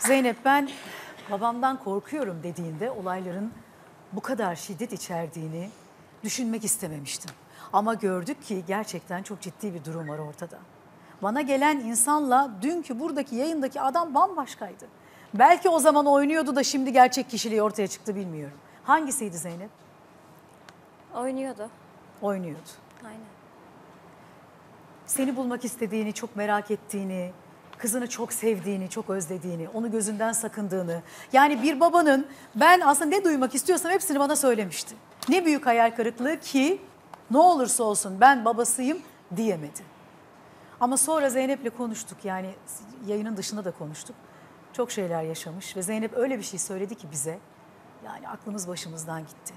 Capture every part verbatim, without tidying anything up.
Zeynep, ben babamdan korkuyorum dediğinde olayların bu kadar şiddet içerdiğini düşünmek istememiştim. Ama gördük ki gerçekten çok ciddi bir durum var ortada. Bana gelen insanla dünkü buradaki yayındaki adam bambaşkaydı. Belki o zaman oynuyordu da şimdi gerçek kişiliği ortaya çıktı, bilmiyorum. Hangisiydi Zeynep? Oynuyordu. Oynuyordu. Aynen. Seni bulmak istediğini, çok merak ettiğini, kızını çok sevdiğini, çok özlediğini, onu gözünden sakındığını. Yani bir babanın ben aslında ne duymak istiyorsam hepsini bana söylemişti. Ne büyük hayal kırıklığı ki ne olursa olsun ben babasıyım diyemedi. Ama sonra Zeynep'le konuştuk, yani yayının dışında da konuştuk. Çok şeyler yaşamış ve Zeynep öyle bir şey söyledi ki bize, yani aklımız başımızdan gitti.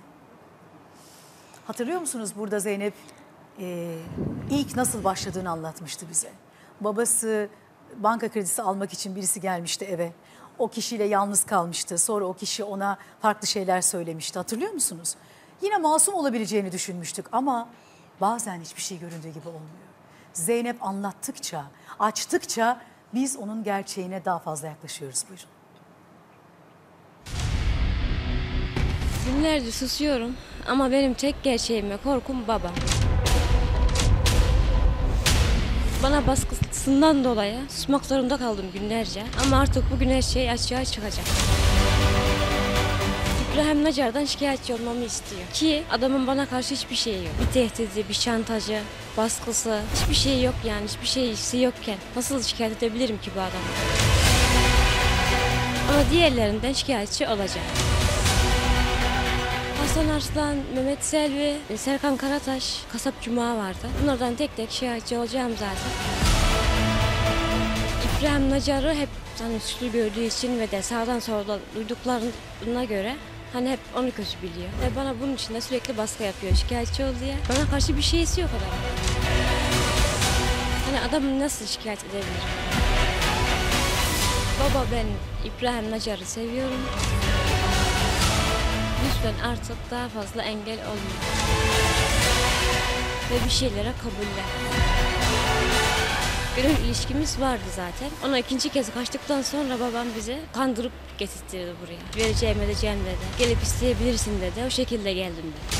Hatırlıyor musunuz, burada Zeynep e, ilk nasıl başladığını anlatmıştı bize. Babası banka kredisi almak için birisi gelmişti eve. O kişiyle yalnız kalmıştı. Sonra o kişi ona farklı şeyler söylemişti. Hatırlıyor musunuz? Yine masum olabileceğini düşünmüştük ama bazen hiçbir şey göründüğü gibi olmuyor. Zeynep anlattıkça, açtıkça biz onun gerçeğine daha fazla yaklaşıyoruz. Buyurun. Günlerdir susuyorum ama benim tek gerçeğim ve korkum babam. Bana baskısından dolayı susmak zorunda kaldım günlerce ama artık bugün her şey açığa çıkacak. İbrahim Nacar'dan şikayetçi olmamı istiyor ki adamın bana karşı hiçbir şeyi yok. Bir tehdidi, bir şantajı, baskısı, hiçbir şey yok yani, hiçbir şeysi yokken nasıl şikayet edebilirim ki bu adamı? Ama diğerlerinden şikayetçi olacak. Hasan Arslan, Mehmet Selvi, Serkan Karataş, Kasap Cuma vardı. Bunlardan tek tek şikayetçi olacağım zaten. İbrahim Nacar'ı hep hani suçlu gördüğü için ve de sağdan soldan duyduklarına göre hani hep onu kötü biliyor. Ve bana bunun için de sürekli baskı yapıyor, şikayetçi ol diye. Bana karşı bir şeysi yok adam. Hani adamı nasıl şikayet edebilir? Baba, ben İbrahim Nacar'ı seviyorum. Lütfen artık daha fazla engel olma. Ve bir şeylere kabullen. Bir ilişkimiz vardı zaten. Ona ikinci kez kaçtıktan sonra babam bizi kandırıp getirtirdi buraya. Vereceğim edeceğim dedi. Gelip isteyebilirsin dedi. O şekilde geldim dedi.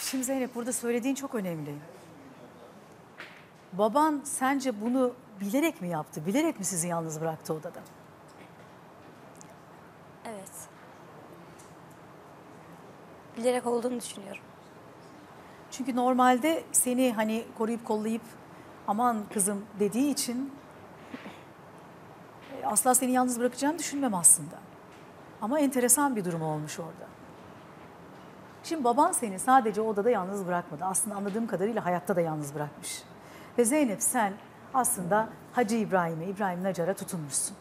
Şimdi Zeynep, burada söylediğin çok önemli. Baban sence bunu bilerek mi yaptı? Bilerek mi sizi yalnız bıraktı odada? Evet. Bilerek olduğunu düşünüyorum. Çünkü normalde seni hani koruyup kollayıp aman kızım dediği için asla seni yalnız bırakacağını düşünmem aslında. Ama enteresan bir durum olmuş orada. Şimdi baban seni sadece odada yalnız bırakmadı. Aslında anladığım kadarıyla hayatta da yalnız bırakmış. Ve Zeynep, sen aslında Hacı İbrahim'e, İbrahim Nacar'a tutunmuşsun.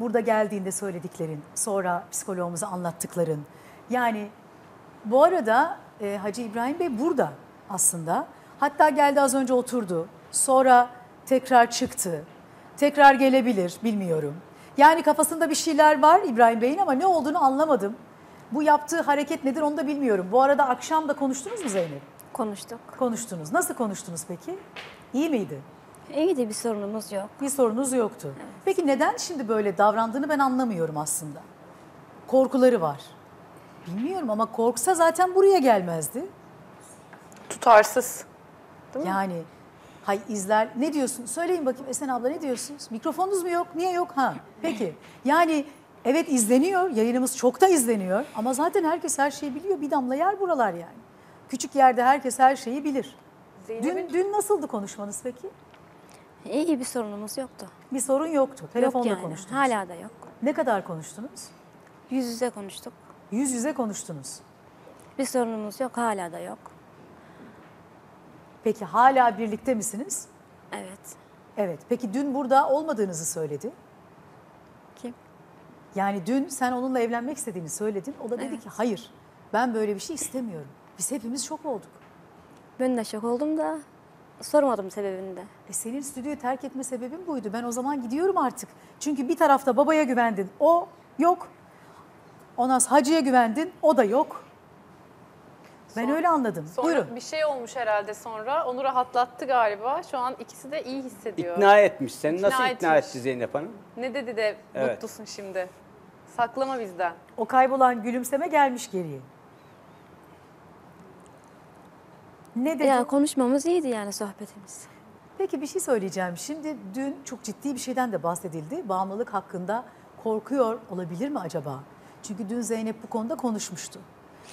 Burada geldiğinde söylediklerin, sonra psikoloğumuza anlattıkların. Yani bu arada e, Hacı İbrahim Bey burada aslında. Hatta geldi, az önce oturdu. Sonra tekrar çıktı. Tekrar gelebilir, bilmiyorum. Yani kafasında bir şeyler var İbrahim Bey'in ama ne olduğunu anlamadım. Bu yaptığı hareket nedir onu da bilmiyorum. Bu arada akşam da konuştunuz mu Zeynep? Konuştuk. Konuştunuz. Nasıl konuştunuz peki? İyi miydi? İyiydi, bir sorunumuz yok. Bir sorunuz yoktu. Evet. Peki neden şimdi böyle davrandığını ben anlamıyorum aslında. Korkuları var. Bilmiyorum ama korksa zaten buraya gelmezdi. Tutarsız. Değil yani mi? Hay izler. Ne diyorsun? Söyleyin bakayım Esen abla, ne diyorsunuz? Mikrofonunuz mu yok? Niye yok? Ha. Peki. Yani evet, izleniyor. Yayınımız çok da izleniyor. Ama zaten herkes her şeyi biliyor. Bir damla yer buralar yani. Küçük yerde herkes her şeyi bilir. Dün, dün nasıldı konuşmanız peki? İyi, bir sorunumuz yoktu. Bir sorun yoktu. Telefonda yok yani, konuştunuz. Hala da yok. Ne kadar konuştunuz? Yüz yüze konuştuk. Yüz yüze konuştunuz. Bir sorunumuz yok, hala da yok. Peki hala birlikte misiniz? Evet. Evet. Peki dün burada olmadığınızı söyledi. Kim? Yani dün sen onunla evlenmek istediğini söyledin. O da dedi evet. Ki hayır, ben böyle bir şey istemiyorum. Biz hepimiz şok olduk. Ben de şok oldum da. Sormadım sebebini de. E senin stüdyoyu terk etme sebebin buydu. Ben o zaman gidiyorum artık. Çünkü bir tarafta babaya güvendin. O yok. Ona Hacı'ya güvendin. O da yok. Ben sonra, öyle anladım. Sonra buyurun. Bir şey olmuş herhalde sonra. Onu rahatlattı galiba. Şu an ikisi de iyi hissediyor. İkna etmiş. Seni ikna nasıl etmiş. ikna etti Zeynep Hanım? Ne dedi de evet. Mutlusun şimdi? Saklama bizden. O kaybolan gülümseme gelmiş geriye. Ne dedi? Ya konuşmamız iyiydi yani, sohbetimiz. Peki bir şey söyleyeceğim. Şimdi dün çok ciddi bir şeyden de bahsedildi. Bağımlılık hakkında korkuyor olabilir mi acaba? Çünkü dün Zeynep bu konuda konuşmuştu.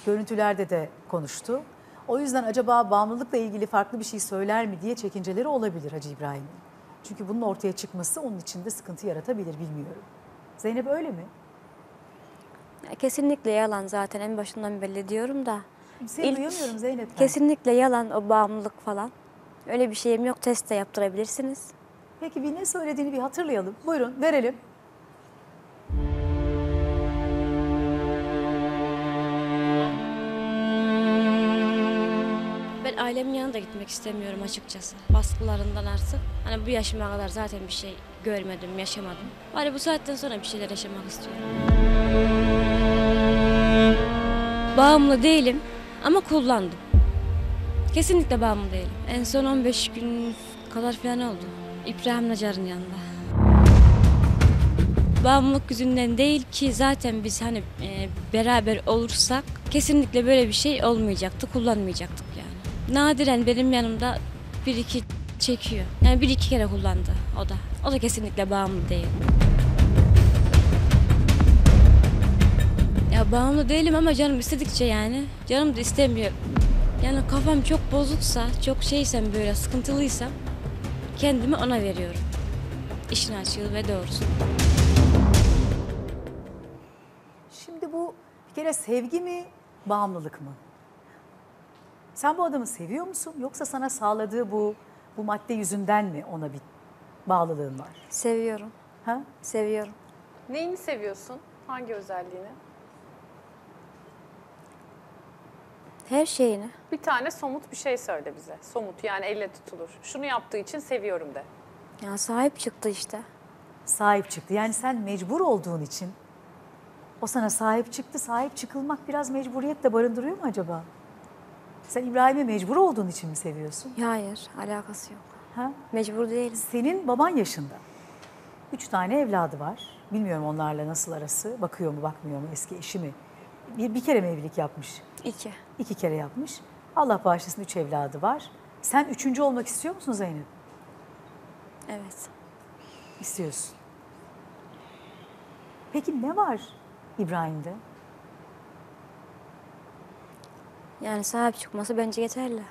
Görüntülerde de konuştu. O yüzden acaba bağımlılıkla ilgili farklı bir şey söyler mi diye çekinceleri olabilir Hacı İbrahim'in. Çünkü bunun ortaya çıkması onun için de sıkıntı yaratabilir, bilmiyorum. Zeynep öyle mi? Ya kesinlikle yalan, zaten en başından belli diyorum da. Seni duyamıyorum Zeynep. Kesinlikle yalan o bağımlılık falan. Öyle bir şeyim yok, test de yaptırabilirsiniz. Peki bir ne söylediğini bir hatırlayalım. Buyurun verelim. Ben ailemin yanına da gitmek istemiyorum açıkçası. Baskılarından artık. Hani bu yaşıma kadar zaten bir şey görmedim, yaşamadım. Bari bu saatten sonra bir şeyler yaşamak istiyorum. Bağımlı değilim ama kullandım. Kesinlikle bağımlı değilim. En son on beş gün kadar falan oldu. İbrahim Nacar'ın yanında. Bağımlılık yüzünden değil ki zaten biz hani e, beraber olursak kesinlikle böyle bir şey olmayacaktı, kullanmayacaktık yani. Nadiren benim yanımda bir iki çekiyor. Yani bir iki kere kullandı o da. O da kesinlikle bağımlı değil. Ya bağımlı değilim ama canım istedikçe yani. Canım da istemiyor. Yani kafam çok bozuksa, çok şeysem böyle sıkıntılıysam kendimi ona veriyorum. İşin açığı ve doğrusu. Şimdi bu bir kere sevgi mi, bağımlılık mı? Sen bu adamı seviyor musun yoksa sana sağladığı bu bu madde yüzünden mi ona bir bağlılığın var? Seviyorum. Ha? Seviyorum. Neyini seviyorsun? Hangi özelliğini? Her şeyini. Bir tane somut bir şey söyle bize. Somut yani elle tutulur. Şunu yaptığı için seviyorum de. Ya sahip çıktı işte. Sahip çıktı. Yani sen mecbur olduğun için o sana sahip çıktı. Sahip çıkılmak biraz mecburiyet de barındırıyor mu acaba? Sen İbrahim'e mecbur olduğun için mi seviyorsun? Hayır, alakası yok. Ha? Mecbur değilim. Senin baban yaşında. Üç tane evladı var. Bilmiyorum onlarla nasıl arası. Bakıyor mu bakmıyor mu, eski eşi mi? Bir, bir kere mi evlilik yapmış? İki. İki kere yapmış. Allah bağışlasın, üç evladı var. Sen üçüncü olmak istiyor musun Zeynep? Evet. İstiyorsun. Peki ne var İbrahim'de? Yani sahip çıkması bence yeterli.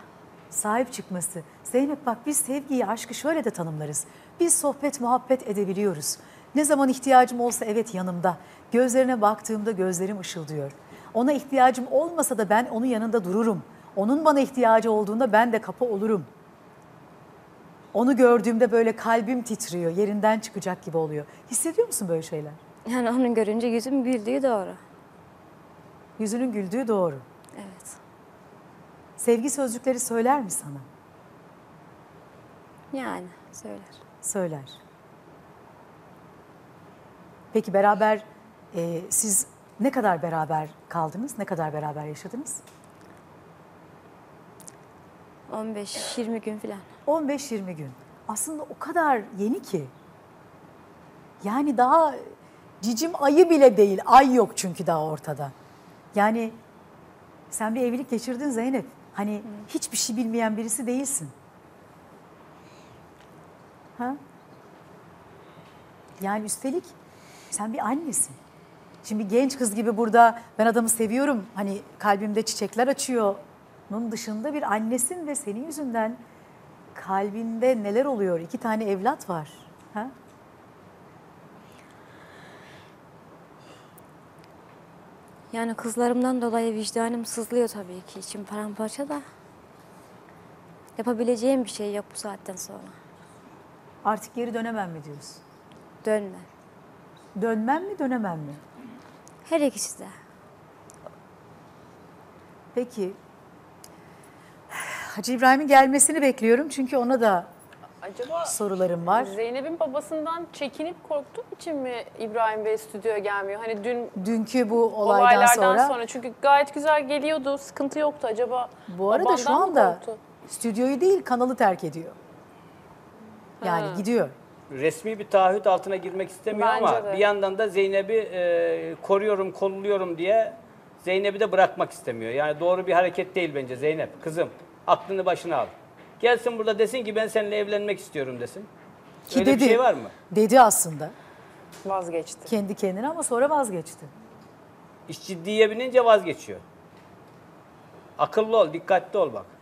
Sahip çıkması. Zeynep bak, biz sevgiyi, aşkı şöyle de tanımlarız. Biz sohbet, muhabbet edebiliyoruz. Ne zaman ihtiyacım olsa evet yanımda. Gözlerine baktığımda gözlerim ışıldıyor. Ona ihtiyacım olmasa da ben onun yanında dururum. Onun bana ihtiyacı olduğunda ben de kapı olurum. Onu gördüğümde böyle kalbim titriyor, yerinden çıkacak gibi oluyor. Hissediyor musun böyle şeyler? Yani onun görünce yüzüm güldüğü doğru. Yüzünün güldüğü doğru. Evet. Sevgi sözcükleri söyler mi sana? Yani söyler. Söyler. Peki beraber e, siz... Ne kadar beraber kaldınız? Ne kadar beraber yaşadınız? on beş yirmi gün falan. on beş yirmi gün. Aslında o kadar yeni ki. Yani daha cicim ayı bile değil. Ay yok çünkü daha ortada. Yani sen bir evlilik geçirdin Zeynep. Hani Hı. hiçbir şey bilmeyen birisi değilsin. Ha? Yani üstelik sen bir annesin. Şimdi genç kız gibi burada ben adamı seviyorum, hani kalbimde çiçekler açıyor. Bunun dışında bir annesin ve senin yüzünden kalbinde neler oluyor? İki tane evlat var. Ha? Yani kızlarımdan dolayı vicdanım sızlıyor tabii ki. İçim paramparça da. Yapabileceğim bir şey yok bu saatten sonra. Artık geri dönemem mi diyorsun? Dönmem. Dönmem mi, dönemem mi? Her ikisi de. Peki. Hacı İbrahim'in gelmesini bekliyorum çünkü ona da Acaba sorularım var. Zeynep'in babasından çekinip korktuğu için mi İbrahim Bey stüdyoya gelmiyor? Hani dün dünkü bu olaydan, olaylardan sonra. sonra. Çünkü gayet güzel geliyordu, sıkıntı yoktu acaba. Bu arada şu anda stüdyoyu değil kanalı terk ediyor. Yani ha. gidiyor. Resmi bir taahhüt altına girmek istemiyor Bence ama de. bir yandan da Zeynep'i e, koruyorum, kolluyorum diye Zeynep'i de bırakmak istemiyor. Yani doğru bir hareket değil bence. Zeynep, kızım aklını başına al. Gelsin burada desin ki ben seninle evlenmek istiyorum desin. Ki Öyle dedi, bir şey var mı? Dedi aslında. Vazgeçti. Kendi kendine ama sonra vazgeçti. İş ciddiye binince vazgeçiyor. Akıllı ol, dikkatli ol bak.